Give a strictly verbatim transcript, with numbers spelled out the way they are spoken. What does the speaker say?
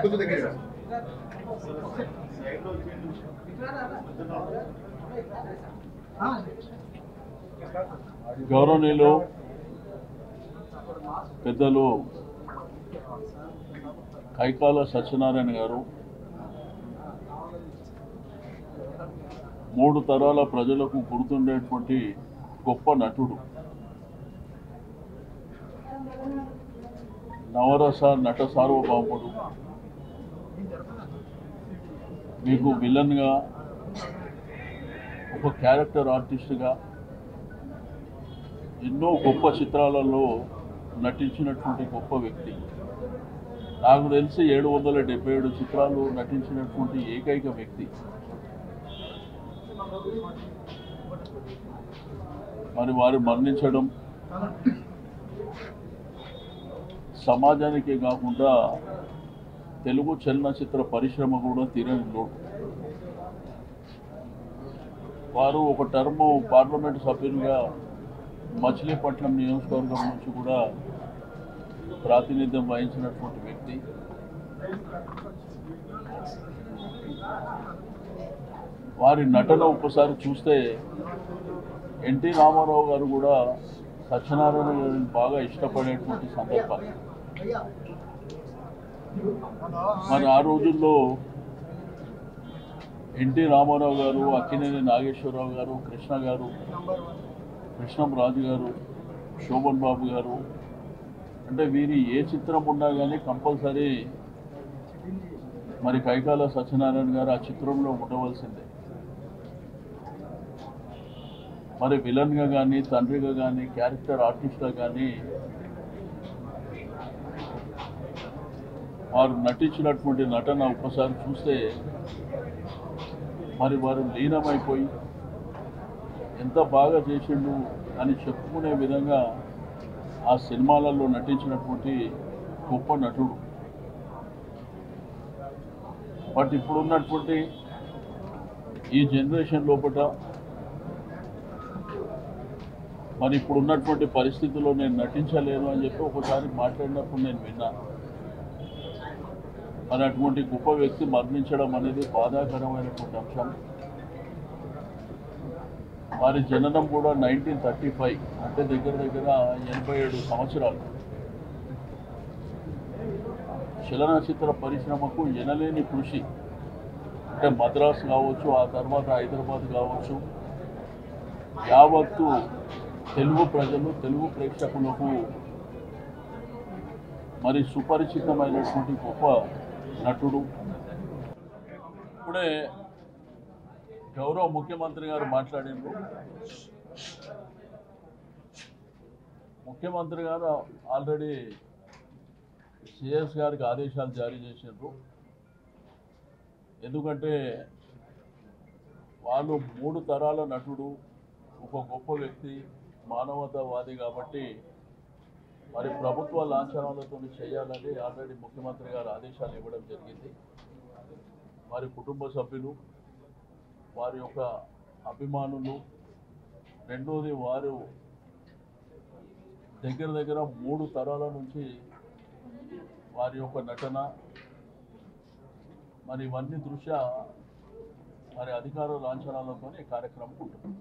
कुछ देखेंगे गौरवनीलो पेद्दलु కైకాల సత్యనారాయణ गारु మూడు తరాల ప్రజలకు గుర్తుండేటువంటి గొప్ప నటుడు నవరస నట సార్వభౌముడు మీకు విలన్ గా ఒక క్యారెక్టర్ ఆర్టిస్ట్ గా ఎన్నో గొప్ప చిత్రాలలో నటించినటువంటి గొప్ప వ్యక్తి నాకు తెలిసి ఏడు వందల డెబ్బై ఏడు చిత్రాల్లో నటించినటువంటి ఏకైక వ్యక్తి మరి వారు మరణించడం సమాజానికే కాకుండా తెలుగు చలనచిత్ర పరిశ్రమ కూడా తీరని లోటు వారు ఒక టర్మ్ పార్లమెంట్ సభ్యులుగా మచిలీపట్నం నియోజకవర్గం నుంచి కూడా ప్రాతినిధ్యం వహించినటువంటి వ్యక్తి వారి నటన ఒకసారి చూస్తే ఎన్టీ రామారావు గారు కూడా సత్యనారాయణ గారిని బాగా ఇష్టపడేటువంటి సందర్భం మరి ఆ రోజుల్లో ఎన్టీ రామారావు గారు అక్కినేని నాగేశ్వరరావు గారు కృష్ణ గారు కృష్ణంరాజు గారు శోభన్ బాబు గారు అంటే వీరి ఏ చిత్రం ఉన్నా కానీ కంపల్సరీ మరి కైకాల సత్యనారాయణ గారు ఆ చిత్రంలో ఉండవలసిందే మరి విలన్గా కానీ తండ్రిగా కానీ క్యారెక్టర్ ఆర్టిస్ట్గా కానీ వారు నటించినటువంటి నటన ఒక్కసారి చూస్తే మరి వారు లీనమైపోయి ఎంత బాగా చేసిండు అని చెప్పుకునే విధంగా ఆ సినిమాలలో నటించినటువంటి గొప్ప నటుడు బట్ ఇప్పుడున్నటువంటి ఈ జనరేషన్ లోపల మరి ఇప్పుడున్నటువంటి పరిస్థితుల్లో నేను నటించలేను అని చెప్పి ఒకసారి మాట్లాడినప్పుడు నేను విన్నాను మరి అటువంటి గొప్ప వ్యక్తి మరణించడం అనేది బాధాకరమైనటువంటి అంశం వారి జననం కూడా నైన్టీన్ థర్టీ ఫైవ్ అంటే దగ్గర దగ్గర ఎనభై ఏడు సంవత్సరాలు చలనచిత్ర పరిశ్రమకు ఎనలేని కృషి అంటే మద్రాసు కావచ్చు ఆ తర్వాత హైదరాబాద్ కావచ్చు యావత్తు తెలుగు ప్రజలు తెలుగు ప్రేక్షకులకు మరి సుపరిచితమైనటువంటి గొప్ప నటుడు ఇప్పుడే గౌరవ ముఖ్యమంత్రి గారు మాట్లాడారు ముఖ్యమంత్రి గారు ఆల్రెడీ సిఎస్ గారికి ఆదేశాలు జారీ చేశారు ఎందుకంటే వాళ్ళు మూడు తరాల నటుడు ఒక గొప్ప వ్యక్తి మానవతావాది కాబట్టి మరి ప్రభుత్వ లాంఛనాలతో చేయాలని ఆల్రెడీ ముఖ్యమంత్రి గారు ఆదేశాలు ఇవ్వడం జరిగింది వారి కుటుంబ సభ్యులు వారి యొక్క అభిమానులు రెండోది వారు దగ్గర దగ్గర మూడు తరాల నుంచి వారి యొక్క నటన మరి ఇవన్నీ దృష్ట్యా మరి అధికార లాంఛనాలతో కార్యక్రమం ఉంటుంది.